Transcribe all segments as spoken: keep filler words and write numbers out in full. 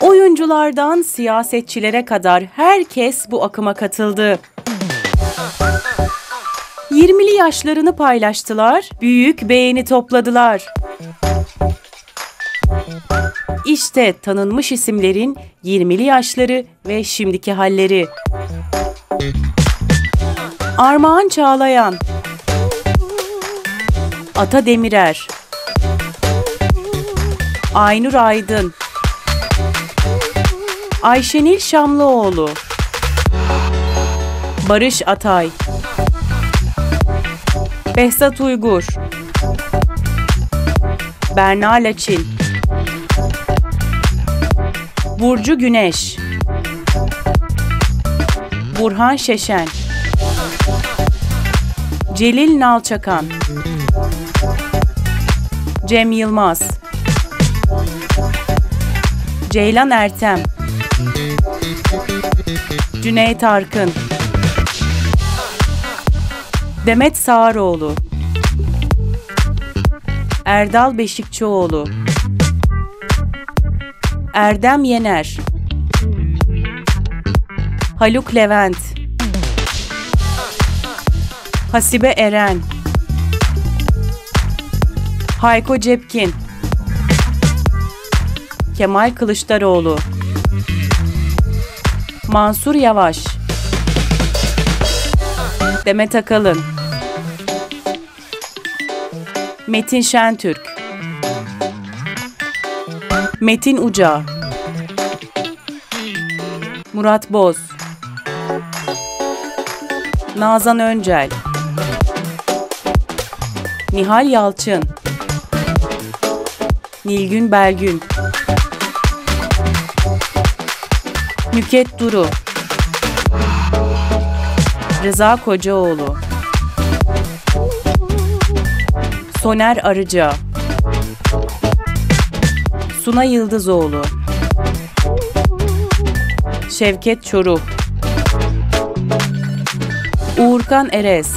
Oyunculardan siyasetçilere kadar herkes bu akıma katıldı. yirmili yaşlarını paylaştılar, büyük beğeni topladılar. İşte tanınmış isimlerin yirmili yaşları ve şimdiki halleri. Armağan Çağlayan, Ata Demirer, Aynur Aydın, Ayşenil Şamlıoğlu, Barış Atay, Behzat Uygur, Berna Alçın, Burcu Güneş, Burhan Şeşen, Celil Nalçakan, Cem Yılmaz, Ceylan Ertem, Cüneyt Arkın, Demet Sağıroğlu, Erdal Beşikçioğlu, Erdem Yener, Haluk Levent, Hasibe Eren, Hayko Cepkin, Kemal Kılıçdaroğlu, Mansur Yavaş, Demet Akalın, Metin Şentürk, Metin Uca, Murat Boz, Nazan Öncel, Nihal Yalçın, Nilgün Belgün, Nükhet Duru, Rıza Kocaoğlu, Soner Arıca, Suna Yıldızoğlu, Şevket Çoruh, Uğurkan Erez,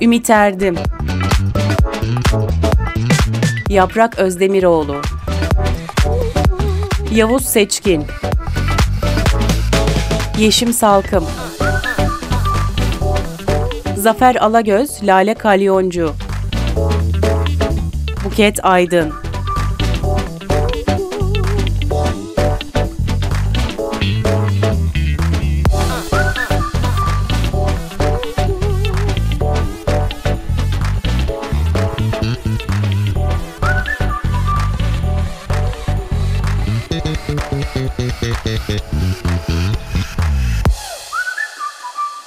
Ümit Erdim, Yaprak Özdemiroğlu, Yavuz Seçkin, Yeşim Salkım, Zafer Alagöz, Lale Kalyoncu, Buket Aydın.